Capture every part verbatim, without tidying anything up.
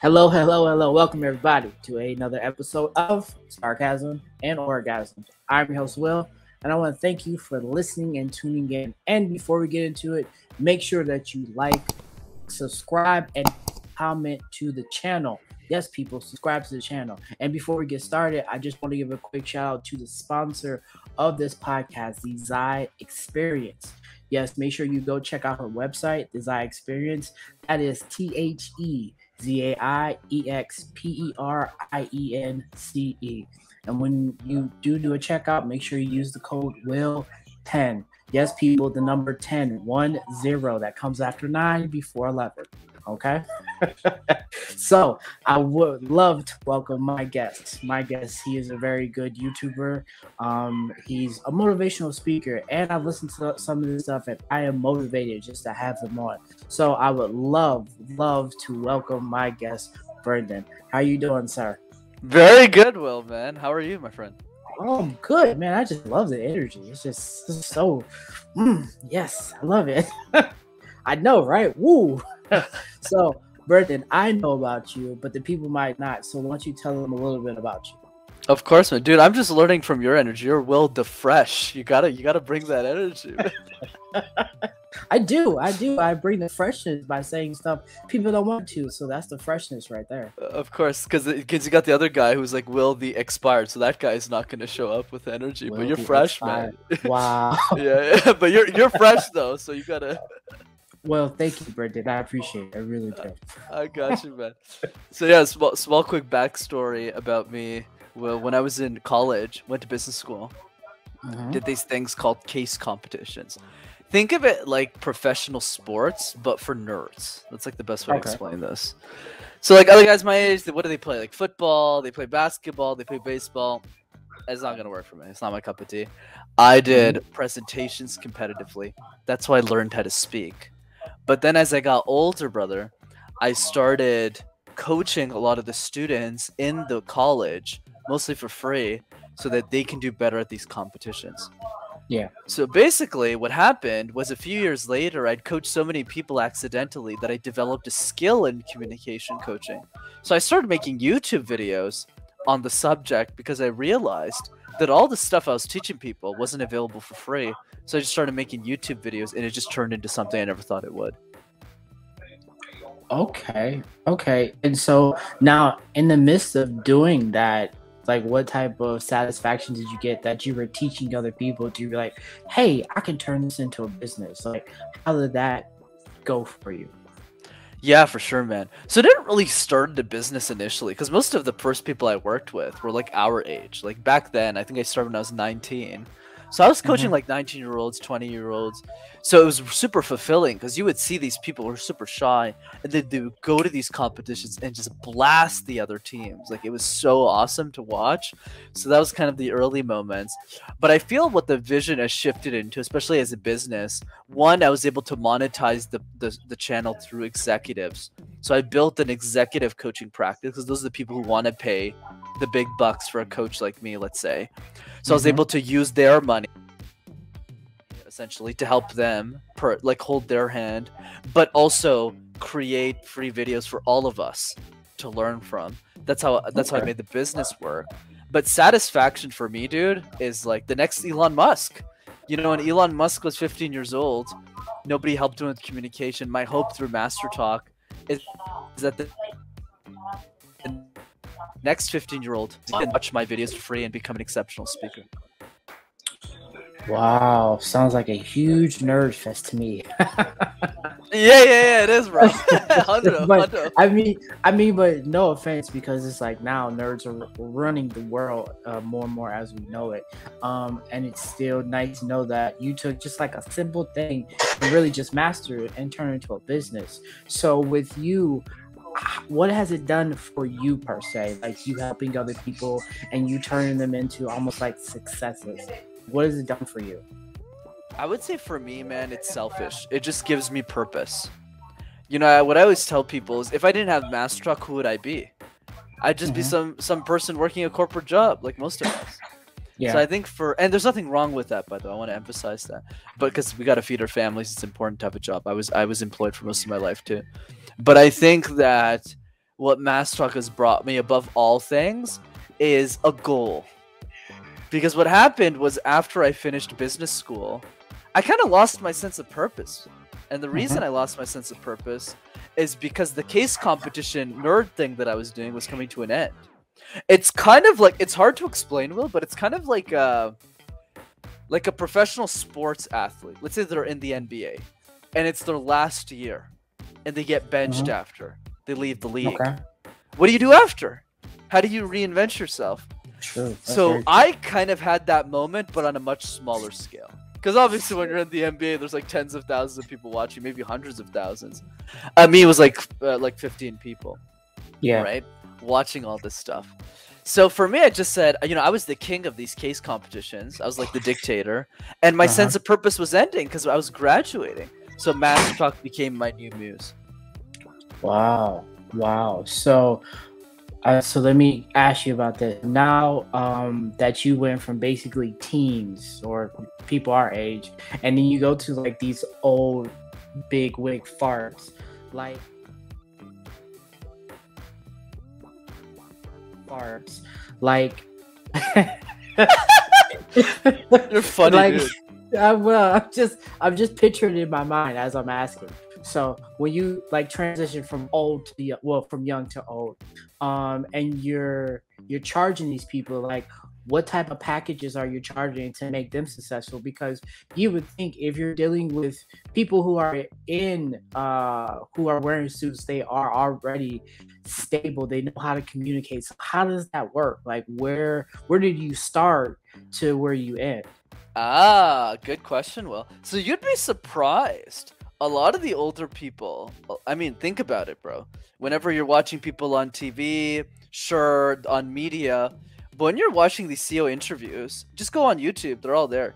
Hello, hello, hello. Welcome, everybody, to another episode of Sarcasm and Orgasm. I'm your host, Will, and I want to thank you for listening and tuning in. And before we get into it, make sure that you like, subscribe, and comment to the channel. Yes, people, subscribe to the channel. And before we get started, I just want to give a quick shout out to the sponsor of this podcast, the Zai Experience. Yes, make sure you go check out her website, the Zai Experience. That is T H E Z A I E X P E R I E N C E. And when you do do a checkout, make sure you use the code W I L L ten. Yes, people, the number ten, one, zero. That comes after nine, before eleven. Okay? So I would love to welcome my guest. My guest, he is a very good YouTuber. Um, he's a motivational speaker, and I've listened to some of his stuff, and I am motivated just to have him on. So I would love, love to welcome my guest, Brendan. How you doing, sir? Very good, Will, man. How are you, my friend? Oh, I'm good, man. I just love the energy. It's just it's so, mm, yes, I love it. I know, right? Woo! So, Brendan, I know about you, but the people might not. So, why don't you tell them a little bit about you? Of course, man, dude. I'm just learning from your energy. You're Will DeFresh. You gotta, you gotta bring that energy. I do, I do. I bring the freshness by saying stuff people don't want to. So that's the freshness right there. Uh, of course, because because you got the other guy who's like Will the expired. So that guy is not going to show up with energy. Will but you're fresh, expired. Man. Wow. yeah, yeah, but you're you're fresh though. So you gotta. Well, thank you, Brendan. I appreciate it. I really do. I got you, man. So yeah, small, small, quick backstory about me. Well, when I was in college, went to business school, mm-hmm. did these things called case competitions. Think of it like professional sports, but for nerds. That's like the best way okay. to explain this. So like other guys my age, what do they play? Like football, they play basketball, they play baseball. It's not going to work for me. It's not my cup of tea. I did presentations competitively. That's why I learned how to speak. But then as I got older, brother, I started coaching a lot of the students in the college, mostly for free, so that they can do better at these competitions. Yeah. So basically what happened was a few years later, I'd coached so many people accidentally that I developed a skill in communication coaching. So I started making YouTube videos on the subject because I realized that all the stuff I was teaching people wasn't available for free. So I just started making YouTube videos and it just turned into something I never thought it would. Okay. Okay. And so now in the midst of doing that, like what type of satisfaction did you get that you were teaching other people? Do you be like, hey, I can turn this into a business? Like, how did that go for you? Yeah, for sure, man. So I didn't really start the business initially because most of the first people I worked with were like our age. Like back then, I think I started when I was nineteen. So I was coaching mm-hmm. like nineteen-year-olds, twenty-year-olds. So it was super fulfilling because you would see these people who are super shy, and then they would go to these competitions and just blast the other teams. Like it was so awesome to watch. So that was kind of the early moments. But I feel what the vision has shifted into, especially as a business. One, I was able to monetize the, the, the channel through executives. So I built an executive coaching practice because those are the people who want to pay the big bucks for a coach like me, let's say. So I was able to use their money essentially to help them per, like hold their hand, but also create free videos for all of us to learn from. That's how that's how I made the business work. But satisfaction for me, dude, is like the next Elon Musk. You know, when Elon Musk was fifteen years old, nobody helped him with communication. My hope through MasterTalks is, is that the next fifteen-year-old can watch my videos for free and become an exceptional speaker. Wow, sounds like a huge nerd fest to me. yeah, yeah, yeah, it is, bro. one hundred, but, one hundred. I mean, I mean, but no offense, because it's like now nerds are running the world uh, more and more as we know it. Um, and it's still nice to know that you took just like a simple thing and really just master it and turn it into a business. So with you, what has it done for you per se? Like you helping other people and you turning them into almost like successes. What has it done for you? I would say for me, man, it's selfish. It just gives me purpose. You know, what I always tell people is if I didn't have MasterTalks, who would I be? I'd just mm-hmm. be some some person working a corporate job like most of us. Yeah. So I think for, and there's nothing wrong with that, by the way. I want to emphasize that, but because we got to feed our families, it's important to have a job. I was I was employed for most of my life too, but I think that what MasterTalks has brought me above all things is a goal. Because what happened was after I finished business school, I kind of lost my sense of purpose. And the reason mm-hmm. I lost my sense of purpose is because the case competition nerd thing that I was doing was coming to an end. It's kind of like, it's hard to explain, Will, but it's kind of like a, like a professional sports athlete. Let's say they're in the N B A and it's their last year and they get benched mm-hmm. after. They leave the league. Okay. What do you do after? How do you reinvent yourself? True. So I kind of had that moment, but on a much smaller scale. Because obviously when you're in the N B A, there's like tens of thousands of people watching, maybe hundreds of thousands. I mean, it was like uh, like fifteen people. Yeah. Right? Watching all this stuff. So for me, I just said, you know, I was the king of these case competitions. I was like the dictator. And my uh-huh. sense of purpose was ending because I was graduating. So MasterTalks became my new muse. Wow. Wow. So... Uh, so let me ask you about this. Now um, that you went from basically teens or people our age, and then you go to like these old big wig farts, like farts, like you're funny. Like, dude. I, well, I'm just I'm just picturing it in my mind as I'm asking. So when you like transition from old to young, well, from young to old, um, and you're you're charging these people, like what type of packages are you charging to make them successful? Because you would think if you're dealing with people who are in uh, who are wearing suits, they are already stable. They know how to communicate. So how does that work? Like where where did you start to where you end? Ah, good question, Will. So you'd be surprised. A lot of the older people, I mean, think about it, bro. Whenever you're watching people on T V, sure, on media, but when you're watching these C E O interviews, just go on YouTube. They're all there.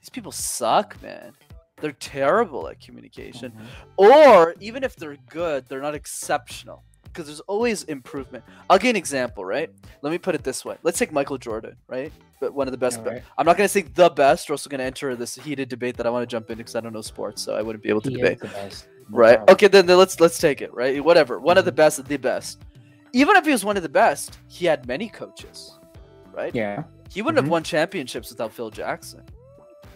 These people suck, man. They're terrible at communication. Mm-hmm. Or even if they're good, they're not exceptional because there's always improvement. I'll give an example, right? Let me put it this way. Let's take Michael Jordan, right? But one of the best. All right. I'm not going to say the best. We're also going to enter this heated debate that I want to jump into because I don't know sports, so I wouldn't be able to he debate. Is the best. Right? Okay, then, then let's let's take it. Right? Whatever. One mm-hmm. of the best, the best. Even if he was one of the best, he had many coaches. Right? Yeah. He wouldn't mm-hmm. have won championships without Phil Jackson.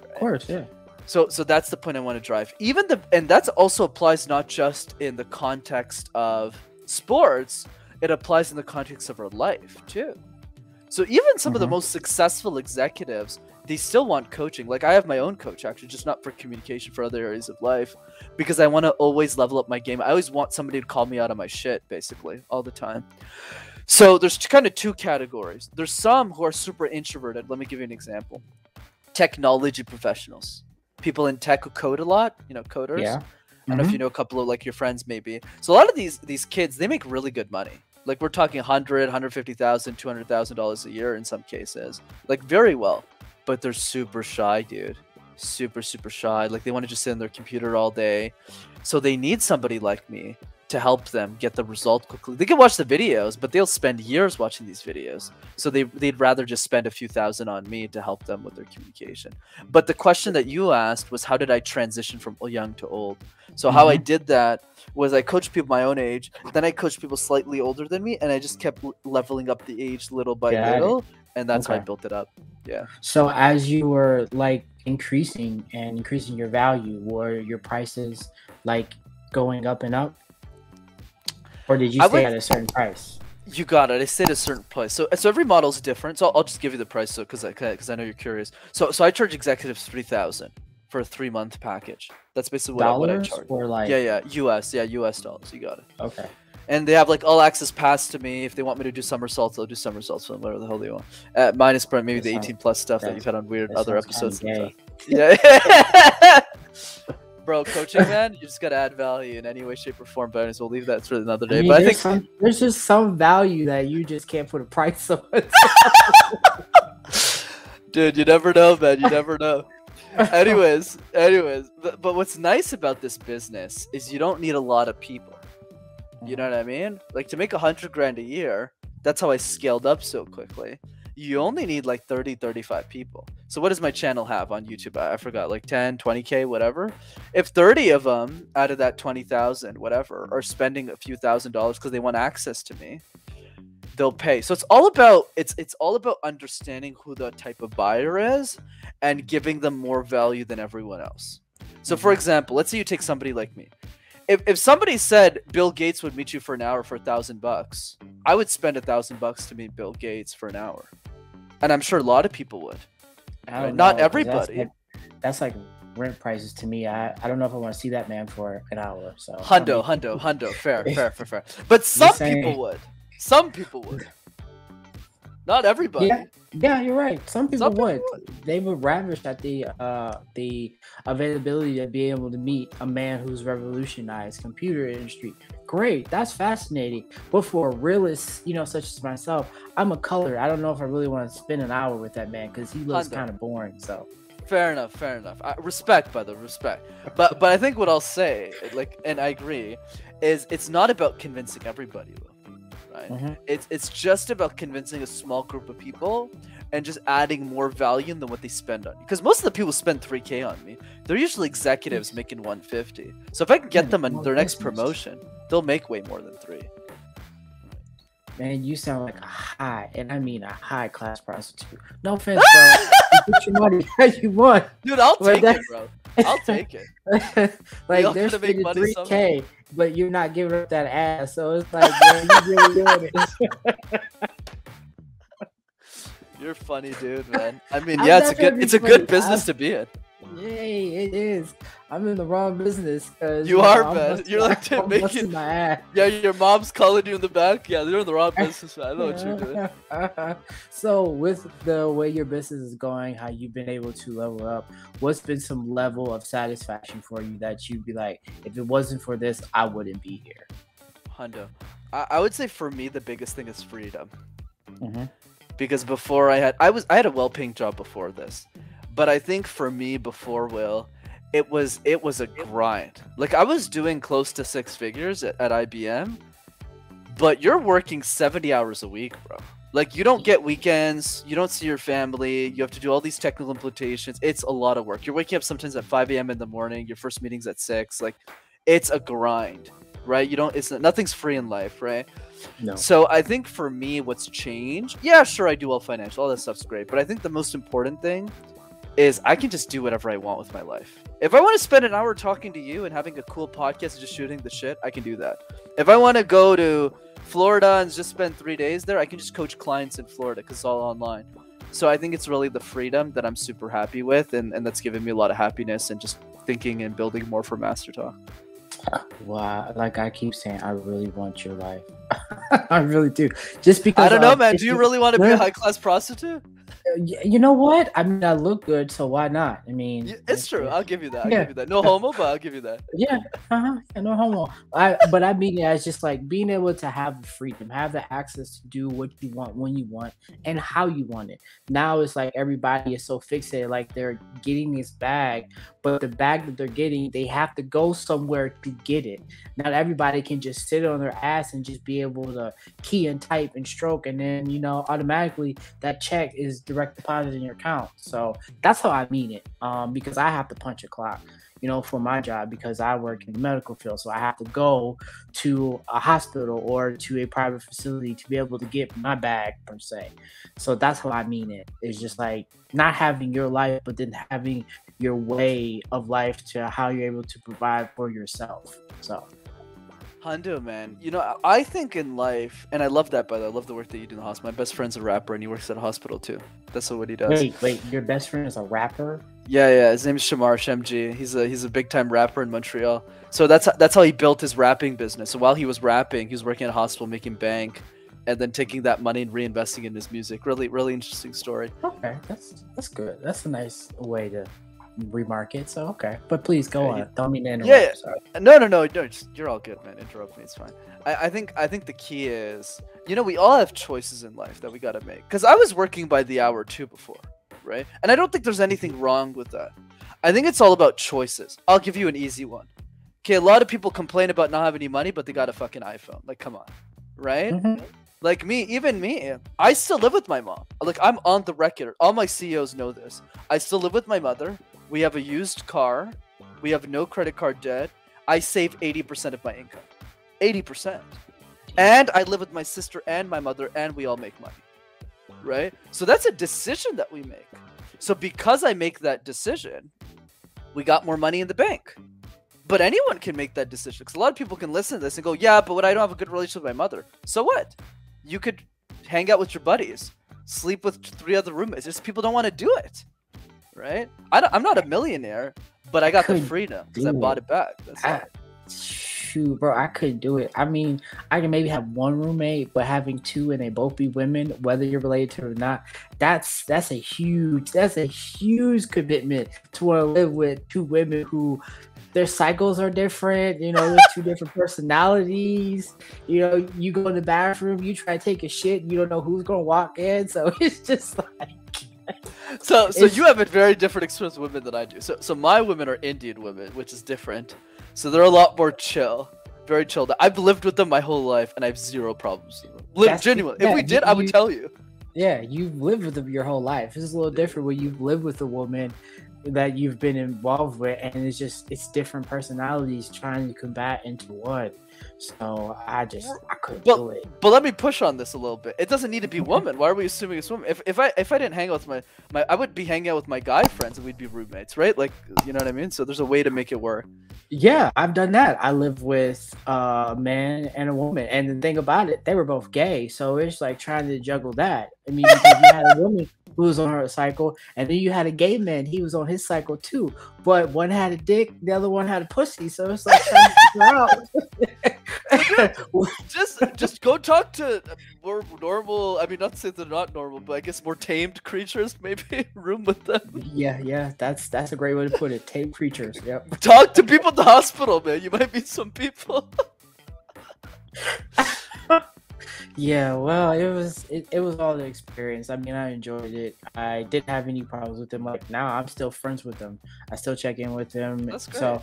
Right? Of course, yeah. So so that's the point I want to drive. Even the and that also applies not just in the context of sports. It applies in the context of our life too. So even some mm-hmm. of the most successful executives, they still want coaching. Like I have my own coach, actually, just not for communication, for other areas of life, because I want to always level up my game. I always want somebody to call me out of my shit, basically, all the time. So there's kind of two categories. There's some who are super introverted. Let me give you an example. Technology professionals, people in tech who code a lot, you know, coders. Yeah. Mm-hmm. I don't know if you know a couple of like your friends, maybe. So a lot of these these kids, they make really good money. Like we're talking one hundred thousand dollars, one hundred fifty thousand dollars, two hundred thousand dollars a year in some cases. Like very well. But they're super shy, dude. Super, super shy. Like they want to just sit on their computer all day. So they need somebody like me to help them get the result quickly. They can watch the videos, but they'll spend years watching these videos. So they, they'd rather just spend a few thousand on me to help them with their communication. But the question that you asked was, how did I transition from young to old? So mm-hmm. how I did that was I coached people my own age, then I coached people slightly older than me, and I just kept leveling up the age little by Got little, it. And that's okay. how I built it up. Yeah. So as you were like increasing and increasing your value, were your prices like going up and up? Or did you stay at a certain price? You got it. I stayed at a certain price. So, so every model is different. So I'll, I'll just give you the price, so because I because I know you're curious. So, so I charge executives three thousand for a three month package. That's basically what, what I charge. Or like yeah, yeah, U S, yeah, U S dollars. You got it. Okay. And they have like all access pass to me. If they want me to do somersaults, they'll do somersaults for them, whatever the hell they want. Uh, minus maybe that the sounds, eighteen plus stuff that, that you've had on weird other episodes. Kind of yeah. Bro, coaching, man, you just gotta add value in any way, shape, or form. But we'll leave that for another day. I mean, but I think some, there's just some value that you just can't put a price on. Dude, you never know, man. You never know. anyways, anyways, but, but what's nice about this business is you don't need a lot of people. You know what I mean? Like to make a hundred grand a year, That's how I scaled up so quickly. You only need like thirty, thirty-five people. So what does my channel have on YouTube? I forgot, like ten, twenty K, whatever. If thirty of them out of that twenty thousand, whatever, are spending a few thousand dollars because they want access to me, they'll pay. So it's all about, it's, it's all about understanding who the type of buyer is and giving them more value than everyone else. So for example, let's say you take somebody like me. If, if somebody said Bill Gates would meet you for an hour for a thousand bucks, I would spend a thousand bucks to meet Bill Gates for an hour. And I'm sure a lot of people would. I don't Not know, everybody. That's like, that's like rent prices to me. I, I don't know if I want to see that man for an hour. So Hundo, I mean, hundo, hundo. Fair, fair, fair, fair. But some people would. Some people would. Not everybody. Yeah, yeah, you're right. Some people, Some people would. would. They were ravished at the uh, the availability to be able to meet a man who's revolutionized computer industry. Great, that's fascinating. But for a realist, you know, such as myself, I'm a color. I don't know if I really want to spend an hour with that man because he looks kind of boring. So fair enough, fair enough. I, respect, brother, respect. But but I think what I'll say, like, and I agree, is it's not about convincing everybody. Right. Mm-hmm. It's it's just about convincing a small group of people and just adding more value than what they spend on you. Because most of the people spend three K on me. They're usually executives making one fifty. So if I can get them on their next promotion, they'll make way more than three. Man, you sound like a high, and I mean a high class prostitute. No offense, bro. You get your money how you want. Dude, I'll but take it, bro. I'll take it. Like, they're spending three K, but you're not giving up that ass. So it's like, man, you're really doing it. You're funny, dude, man. I mean, yeah, I'm it's a good, it's a good business I, to be in. Yay, it is. I'm in the wrong business. Cause, you, you are, know, man. You're like to make it. My ass. Yeah, your mom's calling you in the back. Yeah, they're in the wrong business. Man. I know what you're doing. So, with the way your business is going, how you've been able to level up, what's been some level of satisfaction for you that you'd be like, if it wasn't for this, I wouldn't be here? Hundo, I, I would say for me, the biggest thing is freedom. Mm-hmm. Because before I had, I was, I had a well-paying job before this. But I think for me before Will, it was it was a grind. Like I was doing close to six figures at, at I B M, but you're working seventy hours a week, bro. Like you don't get weekends, you don't see your family, you have to do all these technical implementations. It's a lot of work. You're waking up sometimes at five A M in the morning, your first meeting's at six. Like it's a grind, right? You don't it's nothing's free in life, right? No. So I think for me what's changed, yeah, sure I do all financial, all that stuff's great, but I think the most important thing is I can just do whatever I want with my life. If I want to spend an hour talking to you and having a cool podcast and just shooting the shit, I can do that. If I want to go to Florida and just spend three days there, I can just coach clients in Florida because it's all online. So I think it's really the freedom that I'm super happy with, and, and that's given me a lot of happiness and just thinking and building more for MasterTalk. Wow, like I keep saying, I really want your life. I really do. Just because I don't know, uh, man. Do you really want to be a high class prostitute? You know what? I mean, I look good, so why not? I mean, it's, it's true. I'll give you that. I'll yeah. give you that. No homo, but I'll give you that. Yeah, uh-huh. yeah no homo. I, but I mean, yeah, it's just like being able to have the freedom, have the access to do what you want, when you want, and how you want it. Now it's like everybody is so fixated, like they're getting this bag, but the bag that they're getting, they have to go somewhere to get it. Not everybody can just sit on their ass and just be able to key and type and stroke, and then, you know, automatically that check is direct deposit in your account. So that's how I mean it, um because I have to punch a clock, you know, for my job, because I work in the medical field. So I have to go to a hospital or to a private facility to be able to get my bag, per se. So that's how I mean it. It's just like not having your life, but then having your way of life to how you're able to provide for yourself. So Hundo, man, you know, I think in life, and I love that, by the way, I love the work that you do in the hospital. My best friend's a rapper, and he works at a hospital, too. That's what he does. Wait, wait, your best friend is a rapper? Yeah, yeah, his name is Shamar Shemji. He's a he's a big-time rapper in Montreal. So that's, that's how he built his rapping business. So while he was rapping, he was working at a hospital, making bank, and then taking that money and reinvesting in his music. Really, really interesting story. Okay, that's, that's good. That's a nice way to remark it. So okay, but please go on. Don't mean to interrupt. Yeah, sorry. no, no, no, no. Just, you're all good, man. Interrupt me, it's fine. I, I think, I think the key is, you know, we all have choices in life that we got to make. Because I was working by the hour too before, right? And I don't think there's anything wrong with that. I think it's all about choices. I'll give you an easy one. Okay, a lot of people complain about not having any money, but they got a fucking iPhone. Like, come on, right? Mm-hmm. Like me, even me, I still live with my mom. Like, I'm on the record. All my C E Os know this. I still live with my mother. We have a used car. We have no credit card debt. I save eighty percent of my income. eighty percent. And I live with my sister and my mother, and we all make money. Right? So that's a decision that we make. So because I make that decision, we got more money in the bank. But anyone can make that decision. Because a lot of people can listen to this and go, yeah, but what, I don't have a good relationship with my mother. So what? You could hang out with your buddies, sleep with three other roommates. Just people don't want to do it, right? I don't, I'm not a millionaire, but I got the freedom because I bought it back. That's I, shoot, bro, I could do it. I mean, I can maybe have one roommate, but having two and they both be women, whether you're related to it or not, that's that's a huge that's a huge commitment to want to live with two women who. Their cycles are different, you know, there's two different personalities, you know, you go in the bathroom, you try to take a shit, you don't know who's going to walk in. So it's just like. So so you have a very different experience with women than I do. So, so my women are Indian women, which is different. So they're a lot more chill, very chilled. I've lived with them my whole life and I have zero problems with them. Genuinely. Yeah, if we did, you, I would tell you. Yeah, you've lived with them your whole life. It's a little different when you've lived with a woman that you've been involved with, and it's just it's different personalities trying to combat into one. So I just I couldn't but, do it. But let me push on this a little bit. It doesn't need to be woman. Why are we assuming it's woman? If if I if I didn't hang out with my my I would be hanging out with my guy friends and we'd be roommates, right? Like, you know what I mean? So there's a way to make it work. Yeah, I've done that. I live with a man and a woman, and the thing about it, they were both gay, so it's like trying to juggle that. I mean, because you had a woman who was on her cycle, and then you had a gay man, he was on his cycle too. But one had a dick, the other one had a pussy, so it's like trying to figure out. just just go talk to more normal, I mean, not to say they're not normal, but I guess more tamed creatures, maybe room with them. Yeah, yeah, that's that's a great way to put it. Tamed creatures, yep. Talk to people at the hospital, man. You might meet some people. Yeah, well, it was it, it was all the experience. I mean, I enjoyed it. I didn't have any problems with them. Like, now I'm still friends with them. I still check in with them. That's great. So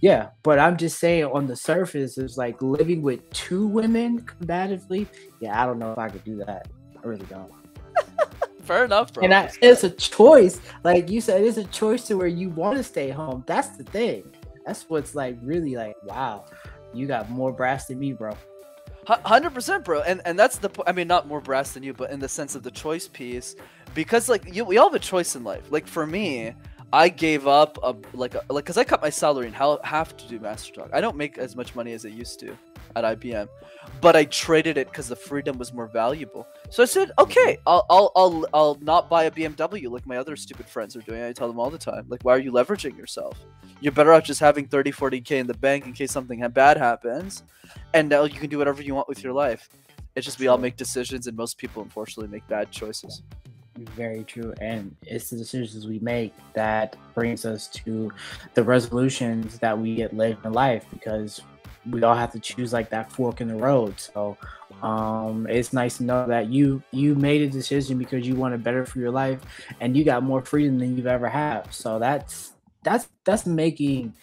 yeah, but I'm just saying, on the surface, it's like living with two women combatively. Yeah, I don't know if I could do that. I really don't. Fair enough, bro. And I, it's a choice. Like you said, it's a choice to where you want to stay home. That's the thing. That's what's like really like, wow, you got more brass than me, bro. one hundred percent, bro. And and that's the, I mean, not more brass than you, but in the sense of the choice piece, because like you, we all have a choice in life. Like for me, I gave up a, like a, like, cause I cut my salary and how have to do MasterTalks. I don't make as much money as I used to at I B M, but I traded it cause the freedom was more valuable. So I said, okay, I'll, I'll, I'll, I'll not buy a B M W like my other stupid friends are doing. I tell them all the time, like, why are you leveraging yourself? You're better off just having thirty, forty K in the bank in case something bad happens. And now you can do whatever you want with your life. It's just we all make decisions, and most people, unfortunately, make bad choices. Very true. And it's the decisions we make that brings us to the resolutions that we get later in life, because we all have to choose like that fork in the road. So um, it's nice to know that you you made a decision because you wanted better for your life, and you got more freedom than you've ever had. So that's that's that's making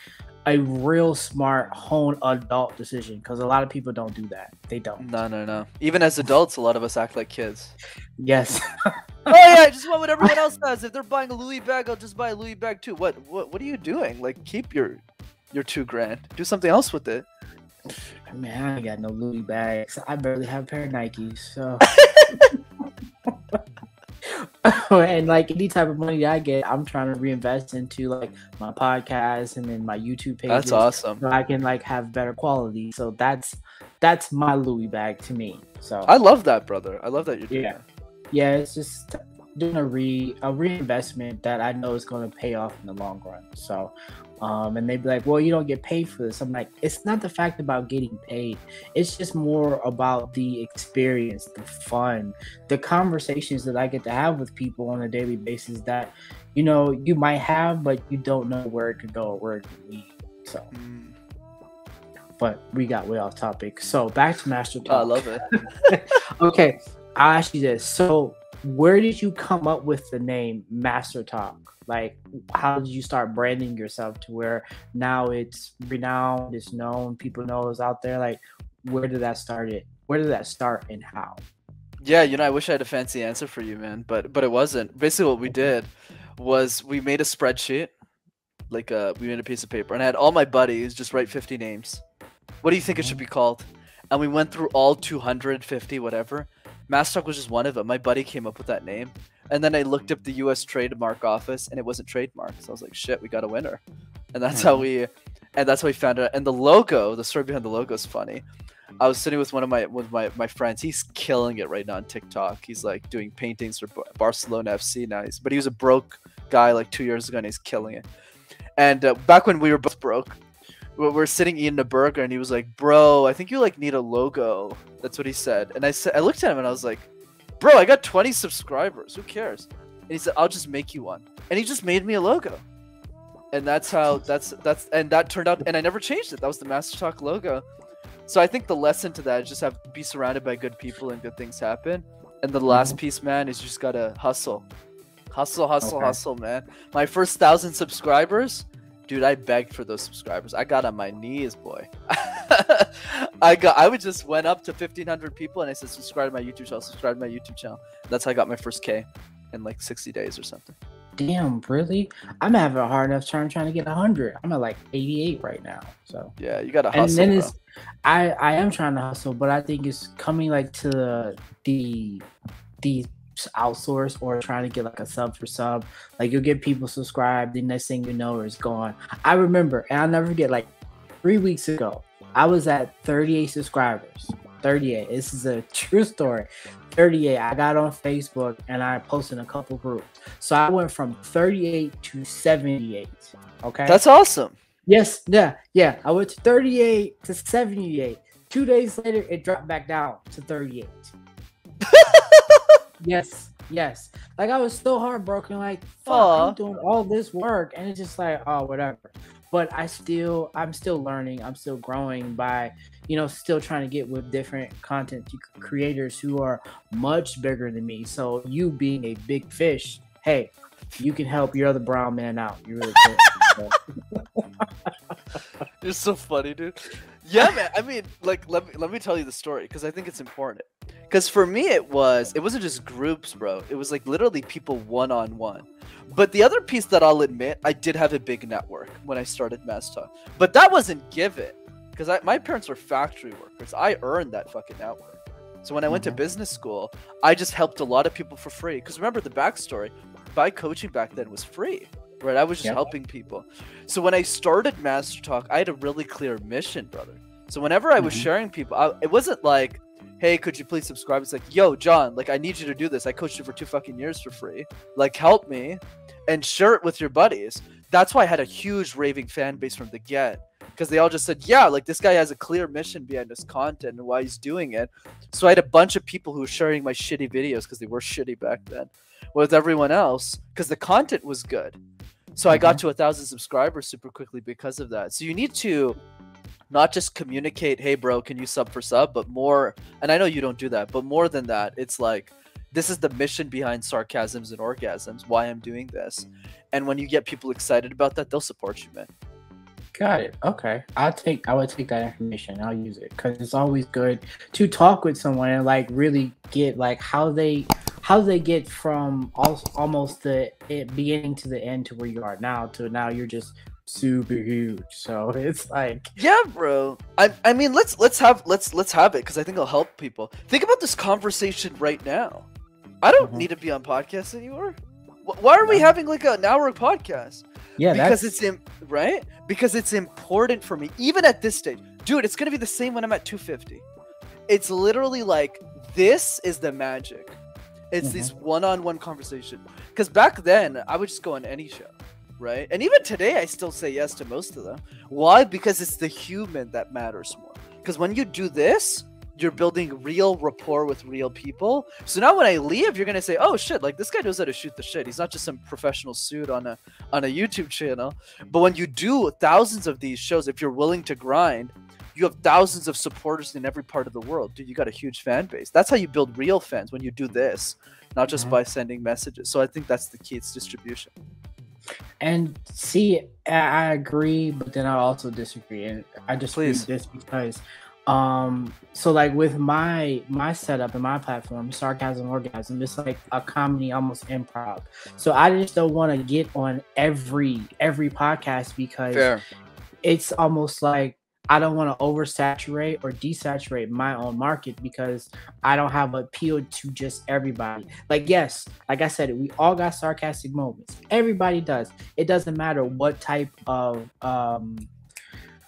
a real smart, honed adult decision, because a lot of people don't do that. They don't. No, no, no. Even as adults, a lot of us act like kids. Yes. Oh yeah, I just want what everyone else does. If they're buying a Louis bag, I'll just buy a Louis bag too. What, what, what are you doing? Like, keep your, your two grand. Do something else with it. Man, I ain't got no Louis bags. I barely have a pair of Nikes. So. And like any type of money that I get, I'm trying to reinvest into like my podcast and then my YouTube page. That's awesome. So I can like have better quality. So that's that's my Louis bag to me. So I love that, brother. I love that you're doing yeah. that. Yeah, it's just doing a re a reinvestment that I know is going to pay off in the long run. So um and they'd be like, well, you don't get paid for this. I'm like, it's not the fact about getting paid, it's just more about the experience, the fun, the conversations that I get to have with people on a daily basis that, you know, you might have, but you don't know where it could go or where it could lead. So mm. But we got way off topic, so back to MasterTalks. I love it. Okay, I'll ask you this. So where did you come up with the name MasterTalks? Like, how did you start branding yourself to where now it's renowned, it's known, people know it's out there? Like, where did that start it? Where did that start and how? Yeah, you know, I wish I had a fancy answer for you, man, but but it wasn't. Basically, what we did was we made a spreadsheet, like uh, we made a piece of paper, and I had all my buddies just write fifty names. What do you think it should be called? And we went through all two hundred fifty, whatever. MasterTalk was just one of them. My buddy came up with that name. And then I looked up the U S trademark office and it wasn't trademarked. So I was like, shit, we got a winner. And that's how we, and that's how we found it. And the logo, the story behind the logo is funny. I was sitting with one of my, with my, my friends. He's killing it right now on TikTok. He's like doing paintings for Barcelona F C now. He's, but he was a broke guy like two years ago and he's killing it. And uh, back when we were both broke, we were sitting eating a burger and he was like, bro, I think you like need a logo. That's what he said. And I said, I looked at him and I was like, bro, I got twenty subscribers. Who cares? And he said, I'll just make you one. And he just made me a logo. And that's how that's that's and that turned out. And I never changed it. That was the MasterTalk logo. So I think the lesson to that is just have be surrounded by good people and good things happen. And the last piece, man, is you just gotta hustle, hustle, hustle, okay. hustle, man. My first thousand subscribers. Dude, I begged for those subscribers. I got on my knees, boy. I got. I would just went up to fifteen hundred people and I said, subscribe to my YouTube channel, subscribe to my YouTube channel. That's how I got my first K in like sixty days or something. Damn, really? I'm having a hard enough time trying to get one hundred. I'm at like eighty-eight right now. So yeah, you got to hustle, and then it's, I, I am trying to hustle, but I think it's coming like to the, the, the outsource or trying to get like a sub for sub. Like you'll get people subscribed, the next thing you know is gone. I remember, and I'll never forget, like three weeks ago I was at thirty-eight subscribers. Thirty-eight, this is a true story. Thirty-eight. I got on Facebook and I posted in a couple groups, so I went from thirty-eight to seventy-eight. Okay, that's awesome. Yes, yeah, yeah, I went to thirty-eight to seventy-eight. Two days later it dropped back down to thirty-eight. Yes, yes. Like I was so heartbroken, like fuck, I'm doing all this work and it's just like, oh, whatever. But I still, I'm still learning. I'm still growing by, you know, still trying to get with different content creators who are much bigger than me. So you being a big fish, hey, you can help your other brown man out. You really can. You're so funny, dude. Yeah, man. I mean, like, let me let me tell you the story because I think it's important. Because for me, it was it wasn't just groups, bro. It was like literally people one on one. But the other piece that I'll admit, I did have a big network when I started MasterTalk, but that wasn't given because my parents were factory workers. I earned that fucking network. So when I went mm-hmm. to business school, I just helped a lot of people for free. Because remember the backstory, my coaching back then was free. Right, I was just yep. helping people. So when I started MasterTalk, I had a really clear mission, brother. So whenever I was mm-hmm. sharing people, I, it wasn't like, hey, could you please subscribe? It's like, yo, John, like, I need you to do this. I coached you for two fucking years for free. Like, help me and share it with your buddies. That's why I had a huge raving fan base from the get, because they all just said, yeah, like, this guy has a clear mission behind his content and why he's doing it. So I had a bunch of people who were sharing my shitty videos, because they were shitty back then, with everyone else, because the content was good. So I got to a thousand subscribers super quickly because of that. So you need to not just communicate, hey, bro, can you sub for sub? But more, and I know you don't do that, but more than that, it's like, this is the mission behind Sarcasms and Orgasms, why I'm doing this. And when you get people excited about that, they'll support you, man. Got it. Okay. I'll take, I would take that information. I'll use it because it's always good to talk with someone and like really get like how they, how they get from all, almost the it beginning to the end to where you are now to now you're just super huge. So it's like, yeah, bro. I, I mean, let's, let's have, let's, let's have it. Cause I think it'll help people. Think about this conversation right now. I don't mm-hmm. need to be on podcasts anymore. Why are we having like an hour podcast? Yeah, because that's... it's im right because it's important for me even at this stage, dude. It's gonna be the same when I'm at two fifty. It's literally like this is the magic. It's mm-hmm. this one-on-one conversation. Because back then I would just go on any show, right? And even today I still say yes to most of them. Why? Because it's the human that matters more. Because when you do this, you're building real rapport with real people. So now when I leave, you're going to say, oh shit, like this guy knows how to shoot the shit. He's not just some professional suit on a, on a YouTube channel. But when you do thousands of these shows, if you're willing to grind, you have thousands of supporters in every part of the world. Dude, you got a huge fan base. That's how you build real fans, when you do this, not just mm-hmm. by sending messages. So I think that's the key. It's distribution. And see, I agree, but then I also disagree. And I just disagree just because Um, so like with my, my setup and my platform, Sarcasm Orgasm, it's like a comedy, almost improv. So I just don't want to get on every, every podcast because Fair. It's almost like, I don't want to oversaturate or desaturate my own market because I don't have appeal to just everybody. Like, yes, like I said, we all got sarcastic moments. Everybody does. It doesn't matter what type of um,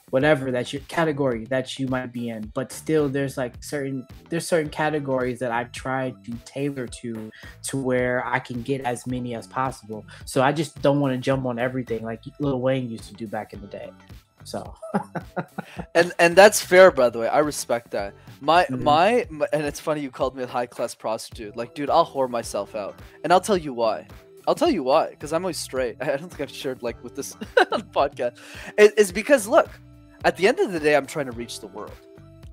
whatever that's your category that you might be in. But still, there's like certain there's certain categories that I try to tailor to to where I can get as many as possible. So I just don't want to jump on everything like Lil Wayne used to do back in the day. So and and that's fair, by the way. I respect that. My, mm-hmm. my my and it's funny you called me a high class prostitute. Like, dude, I'll whore myself out, and I'll tell you why. I'll tell you why, because I'm always straight. I don't think I've shared like with this podcast. It, it's because look, at the end of the day, I'm trying to reach the world.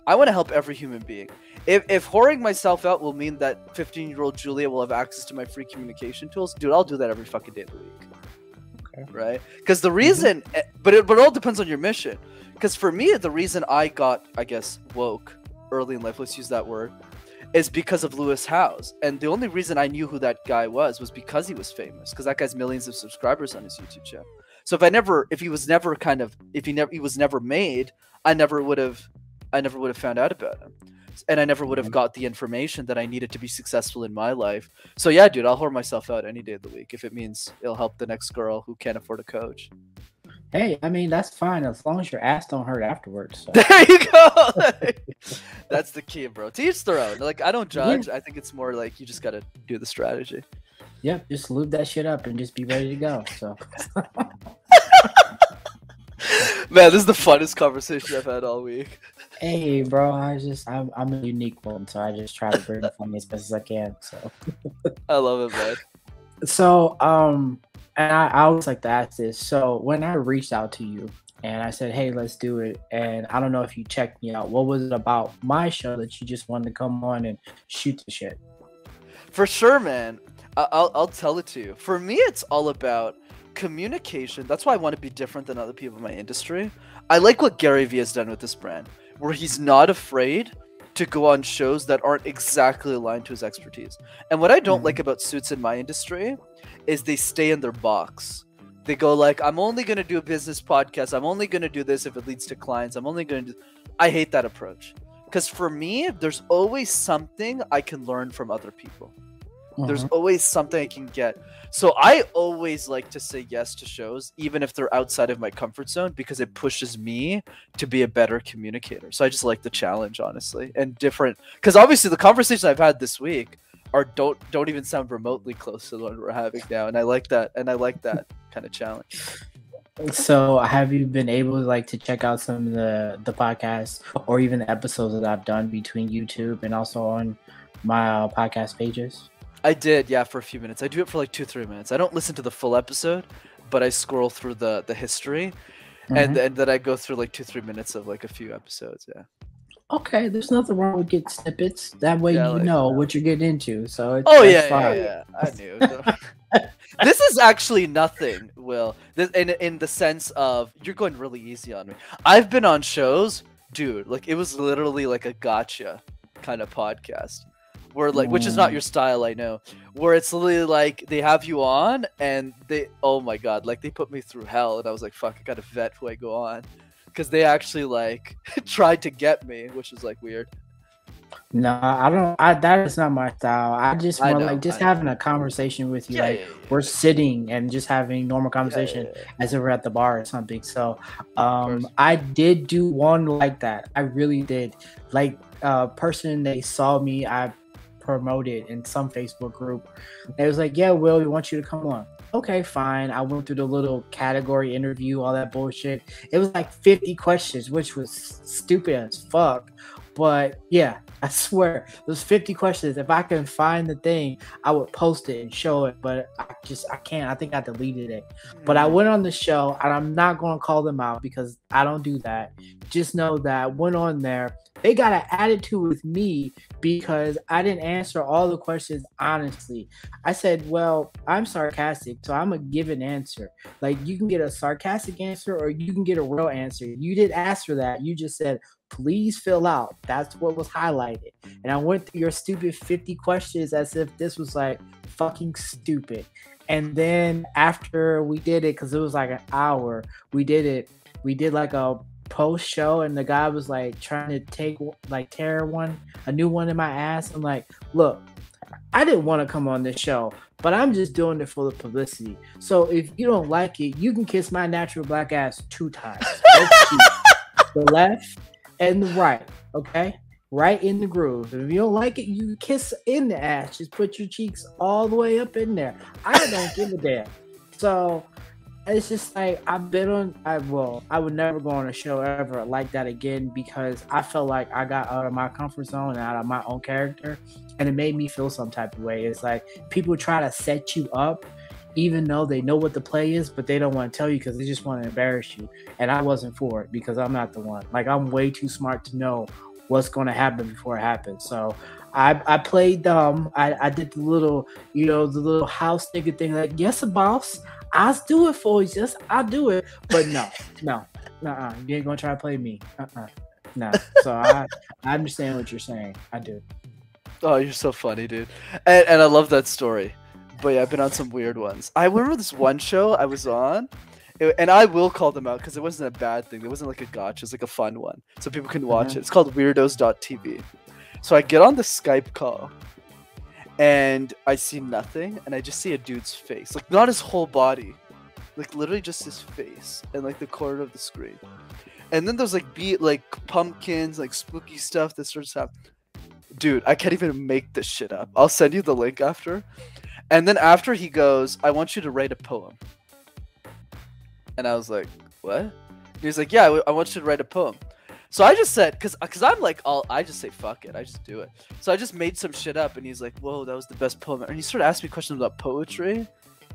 I want to help every human being. If if whoring myself out will mean that fifteen year old Julia will have access to my free communication tools, dude, I'll do that every fucking day of the week. Right, because the reason, but it, but it all depends on your mission. Because for me, the reason I got, I guess, woke early in life, let's use that word, is because of Lewis Howes. And the only reason I knew who that guy was was because he was famous. Because that guy's millions of subscribers on his YouTube channel. So if I never, if he was never kind of, if he never, he was never made, I never would have, I never would have found out about him. And I never would have got the information that I needed to be successful in my life. So yeah, dude, I'll whore myself out any day of the week if it means it'll help the next girl who can't afford a coach. Hey, I mean, that's fine as long as your ass don't hurt afterwards. So. There you go. That's the key, bro. To each their own. Like, I don't judge. Yeah. I think it's more like you just got to do the strategy. Yep, yeah, just lube that shit up and just be ready to go. So. Man, this is the funnest conversation I've had all week. Hey, bro, I just I'm, I'm a unique one, so I just try to bring the funny as best as I can. So I love it, man. So, um, and I, I always like to ask this. So when I reached out to you and I said, "Hey, let's do it," and I don't know if you checked me out. What was it about my show that you just wanted to come on and shoot the shit? For sure, man. I, I'll I'll tell it to you. For me, it's all about communication. That's why I want to be different than other people in my industry. I like what Gary V has done with this brand, where he's not afraid to go on shows that aren't exactly aligned to his expertise. And what I don't mm-hmm. like about suits in my industry is they stay in their box. They go like, I'm only going to do a business podcast. I'm only going to do this if it leads to clients. I'm only going to do... I hate that approach. Because for me, there's always something I can learn from other people. Mm-hmm. There's always something I can get. So I always like to say yes to shows, even if they're outside of my comfort zone, because it pushes me to be a better communicator. So I just like the challenge, honestly, and different. Because obviously the conversations I've had this week are don't don't even sound remotely close to the one we're having now. And I like that. And I like that kind of challenge. So have you been able like to check out some of the, the podcasts or even the episodes that I've done between YouTube and also on my uh, podcast pages? I did, yeah, for a few minutes. I do it for like two, three minutes. I don't listen to the full episode, but I scroll through the, the history, mm-hmm. and, and then I go through like two, three minutes of like a few episodes, yeah. Okay, there's nothing wrong with getting snippets. That way yeah, you like, know what you're getting into, so it's Oh, yeah, fine. yeah, yeah, I knew. This is actually nothing, Will, this, in, in the sense of you're going really easy on me. I've been on shows, dude, like it was literally like a gotcha kind of podcast. Where like, which is not your style, I know. Where it's literally like they have you on, and they, oh my god, like they put me through hell, and I was like, fuck, I gotta vet who I go on, because they actually like tried to get me, which is like weird. No, I don't. I, that is not my style. I just want like just having a conversation with you, yeah, like yeah, yeah, we're yeah. sitting and just having normal conversation yeah, yeah, yeah. as if we're at the bar or something. So, um, I did do one like that. I really did. Like a uh, person, they saw me. I. promoted in some Facebook group. It was like, yeah, Will, we want you to come on. Okay, fine. I went through the little category interview, all that bullshit. It was like fifty questions, which was stupid as fuck. But yeah, I swear, those fifty questions. If I can find the thing, I would post it and show it, but I just, I can't. I think I deleted it. But I went on the show, and I'm not going to call them out because I don't do that. Just know that went on there. They got an attitude with me because I didn't answer all the questions honestly. I said, well, I'm sarcastic, so I'm going to give an answer. Like, you can get a sarcastic answer or you can get a real answer. You did ask for that. You just said, please fill out. That's what was highlighted. And I went through your stupid fifty questions as if this was like fucking stupid. And then after we did it, because it was like an hour, we did it. We did like a post show, and the guy was like trying to take like tear one a new one in my ass. I'm like, look, I didn't want to come on this show, but I'm just doing it for the publicity. So if you don't like it, you can kiss my natural black ass two times. The left and the right, okay? Right in the groove. If you don't like it, you kiss in the ass. Just put your cheeks all the way up in there. I don't give a damn. So it's just like, I've been on, I will, I would never go on a show ever like that again, because I felt like I got out of my comfort zone and out of my own character, and it made me feel some type of way. It's like people try to set you up even though they know what the play is, but they don't want to tell you because they just want to embarrass you. And I wasn't for it because I'm not the one. Like, I'm way too smart to know what's going to happen before it happens. So I, I played dumb. I, I did the little, you know, the little house nigga thing, like, yes, boss, I'll do it for you. Yes, I'll do it. But no, no, nuh-uh. You ain't going to try to play me. Uh-uh. No. So I, I understand what you're saying. I do. Oh, you're so funny, dude. And, and I love that story. But yeah, I've been on some weird ones. I remember this one show I was on, and I will call them out because it wasn't a bad thing. It wasn't like a gotcha. It was like a fun one, so people can watch mm-hmm. it. It's called weirdos dot T V. So I get on the Skype call, and I see nothing, and I just see a dude's face. Like, not his whole body. Like, literally just his face and, like, the corner of the screen. And then there's, like, beat, like, pumpkins, like, spooky stuff, this sort of stuff. Dude, I can't even make this shit up. I'll send you the link after. And then after, he goes, I want you to write a poem. And I was like, what? And he was like, yeah, I want you to write a poem. So I just said, because because I'm like, all, I just say, fuck it. I just do it. So I just made some shit up. And he's like, whoa, that was the best poem. And he started asking me questions about poetry.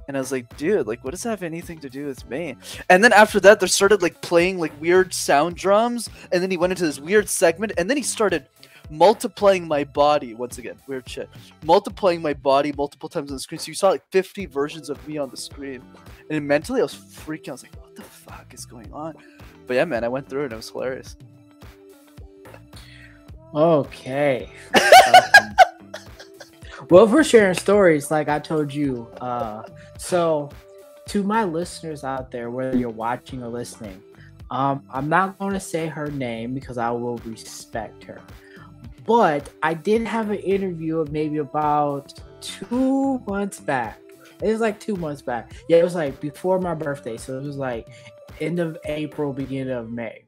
And I was like, dude, like, what does that have anything to do with me? And then after that, they started, like, playing, like, weird sound drums. And then he went into this weird segment. And then he started multiplying my body once again. Weird shit. Multiplying my body multiple times on the screen. So you saw like fifty versions of me on the screen. And mentally I was freaking out. I was like, what the fuck is going on? But yeah, man, I went through it and it was hilarious. Okay. um, well, if we're sharing stories, like I told you, uh so to my listeners out there, whether you're watching or listening, um, I'm not gonna say her name because I will respect her. But I did have an interview of maybe about two months back. It was like two months back. Yeah, it was like before my birthday. So it was like end of April, beginning of May.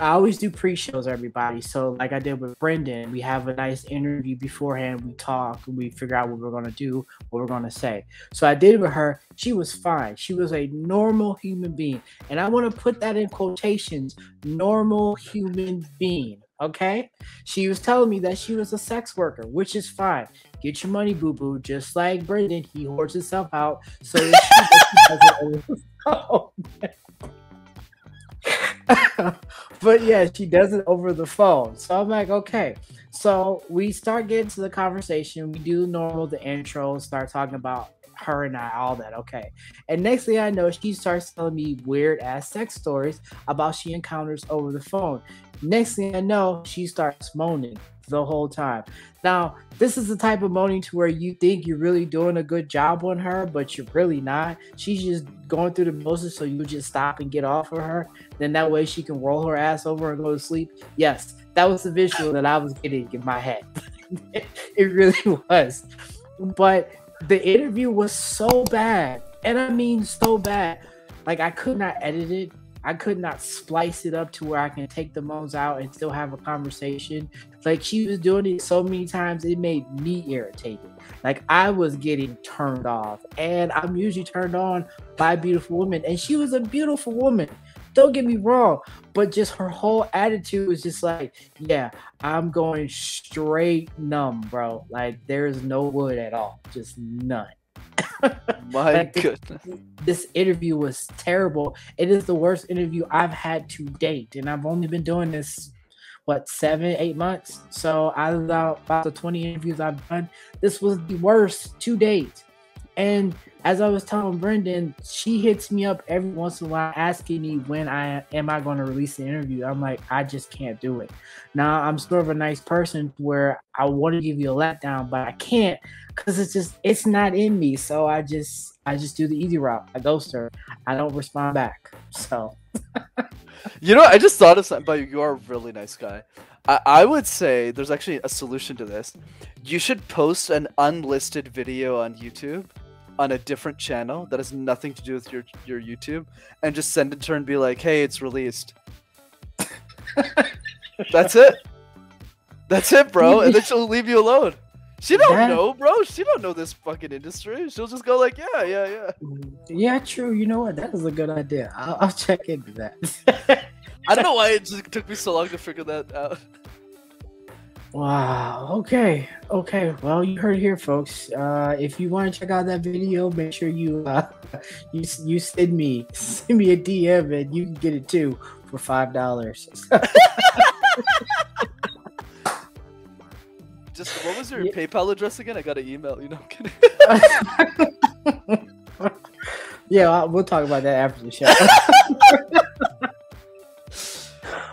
I always do pre-shows, everybody. So like I did with Brendan, we have a nice interview beforehand. We talk, we figure out what we're going to do, what we're going to say. So I did it with her. She was fine. She was a normal human being. And I want to put that in quotations, normal human being. Okay, she was telling me that she was a sex worker, which is fine. Get your money, boo boo. Just like Brendan, he whores himself out. So she doesn't over the phone. But yeah, she does it over the phone. So I'm like, okay. So we start getting to the conversation. We do normal the intro, start talking about her and I, all that, okay. And next thing I know, she starts telling me weird ass sex stories about she encounters over the phone. Next thing I know, she starts moaning the whole time. Now, this is the type of moaning to where you think you're really doing a good job on her, but you're really not. She's just going through the motions, so you just stop and get off of her. Then that way she can roll her ass over and go to sleep. Yes, that was the visual that I was getting in my head. It really was. But the interview was so bad, and I mean so bad. Like, I could not edit it. I could not splice it up to where I can take the moans out and still have a conversation. Like, she was doing it so many times, it made me irritated. Like, I was getting turned off, and I'm usually turned on by beautiful women, and she was a beautiful woman. Don't get me wrong, but just her whole attitude was just like, yeah, I'm going straight numb, bro. Like, there is no wood at all, just none. My goodness. This, this interview was terrible. It is the worst interview I've had to date, and I've only been doing this, what, seven, eight months? So out of about the twenty interviews I've done, this was the worst to date. And as I was telling Brendan, she hits me up every once in a while asking me when I am I going to release the interview. I'm like, I just can't do it. Now, I'm sort of a nice person where I want to give you a letdown, but I can't because it's just, it's not in me. So I just, I just do the easy route. I ghost her. I don't respond back. So, you know, I just thought of something, but you are a really nice guy. I, I would say there's actually a solution to this. You should post an unlisted video on YouTube, on a different channel that has nothing to do with your your YouTube, and just send it to her and be like, hey, it's released. That's it. That's it, bro. And then she'll leave you alone. She don't that... know, bro. She don't know this fucking industry. She'll just go like, yeah, yeah, yeah. Yeah, true. You know what? That is a good idea. I'll, I'll check into that. I don't know why it just took me so long to figure that out. Wow. Okay. Okay. Well, you heard it here, folks. Uh, if you want to check out that video, make sure you uh, you you send me send me a D M, and you can get it too for five dollars. Just what was your yeah. PayPal address again? I got an email. You know, I'm kidding. Yeah, well, we'll talk about that after the show.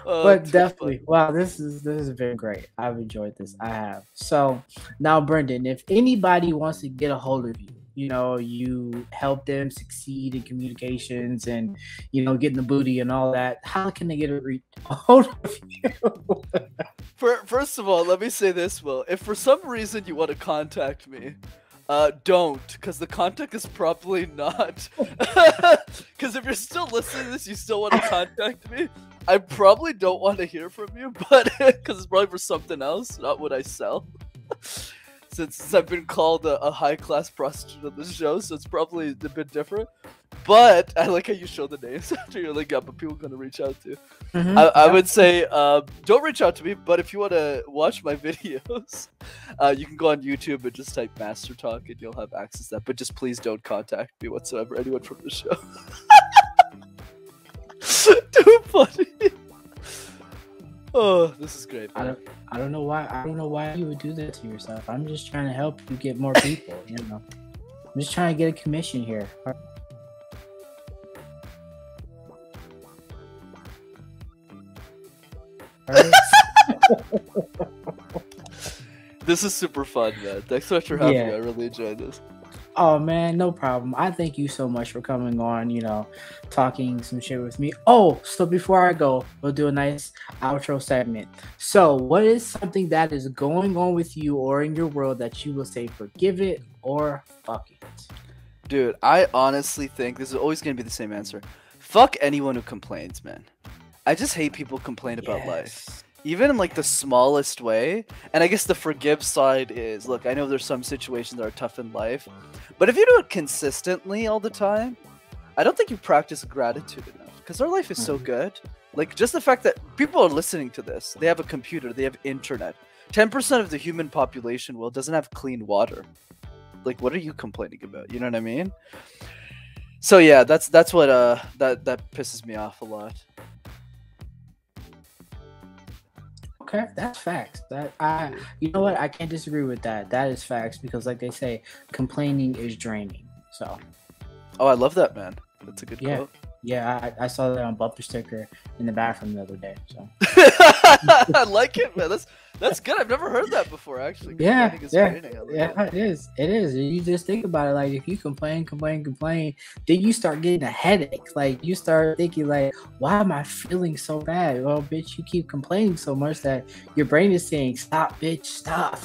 Oh, but definitely, fun. Wow, this is this has been great. I've enjoyed this. I have. So now, Brendan, if anybody wants to get a hold of you, you know, you help them succeed in communications and, you know, getting the booty and all that, how can they get a, re a hold of you? For, first of all, let me say this, Will. If for some reason you want to contact me, Uh, don't, because the contact is probably not. Because if you're still listening to this, you still want to contact me, I probably don't want to hear from you, but because it's probably for something else, not what I sell. since, since I've been called a, a high-class prostitute on this show, so it's probably a bit different. But I like how you show the names after your link up, but people are going to reach out to. Mm-hmm. I, I would say uh, don't reach out to me, but if you want to watch my videos, uh, you can go on YouTube and just type Master Talk and you'll have access to that. But just please don't contact me whatsoever, anyone from the show. Too funny. Oh, this is great, man. I don't, I don't know why. I don't know why you would do that to yourself. I'm just trying to help you get more people. You know, I'm just trying to get a commission here. This is super fun, man. Thanks so much for having yeah. me. I really enjoyed this. Oh man, no problem. I thank you so much for coming on, you know, talking some shit with me. Oh, so before I go, we'll do a nice outro segment. So what is something that is going on with you or in your world that you will say forgive it or fuck it? Dude, I honestly think this is always going to be the same answer. Fuck anyone who complains, man. I just hate people complain yes. about life, even in like the smallest way. And I guess the forgive side is, look, I know there's some situations that are tough in life, but if you do it consistently all the time, I don't think you practice gratitude enough, because our life is so good. Like just the fact that people are listening to this, they have a computer, they have internet. ten percent of the human population, well, doesn't have clean water. Like, what are you complaining about? You know what I mean? So yeah, that's, that's what, uh, that, that pisses me off a lot. Okay, that's facts. That I, you know what? I can't disagree with that. That is facts, because, like they say, complaining is draining. So, oh, I love that, man. That's a good yeah. quote. Yeah, I, I saw that on bumper sticker in the bathroom the other day. So, I like it, man. That's that's good. I've never heard that before, actually. Yeah, yeah, yeah. That. It is. It is. You just think about it. Like, if you complain, complain, complain, then you start getting a headache. Like, you start thinking, like, why am I feeling so bad? Well, bitch, you keep complaining so much that your brain is saying, stop, bitch, stop.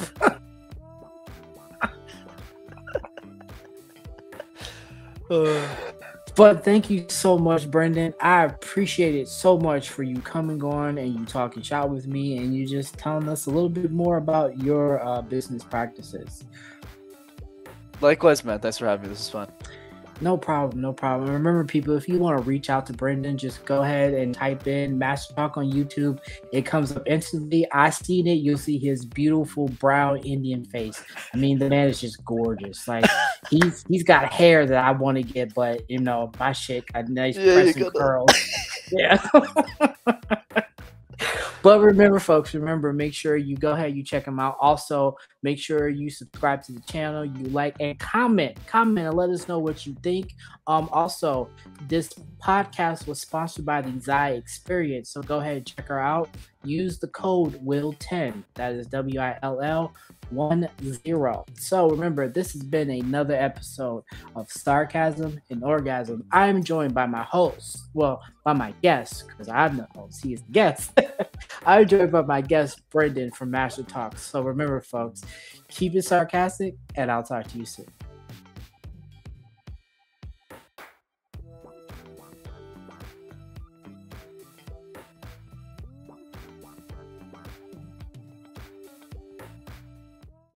uh. But thank you so much, Brendan. I appreciate it so much for you coming on and you talking shop with me and you just telling us a little bit more about your uh, business practices. Likewise, man. Thanks for having me. This is fun. No problem, no problem. Remember, people, if you want to reach out to Brendan, just go ahead and type in Master Talk on YouTube. It comes up instantly. I seen it. You'll see his beautiful brown Indian face. I mean, the man is just gorgeous. Like, he's he's got hair that I want to get, but, you know, my shit got nice yeah, pressing curls. Yeah. But remember, folks, remember, make sure you go ahead, you check them out. Also, make sure you subscribe to the channel, you like and comment, comment and let us know what you think. Um, also, this podcast was sponsored by the Zai Experience. So go ahead and check her out. Use the code W I L L ten. That is W I L L one zero. So remember, this has been another episode of Sarcasm and Orgasm. I'm joined by my host. Well, by my guest, because I'm the host. He is the guest. I'm joined by my guest, Brendan from Master Talks. So remember, folks, keep it sarcastic, and I'll talk to you soon.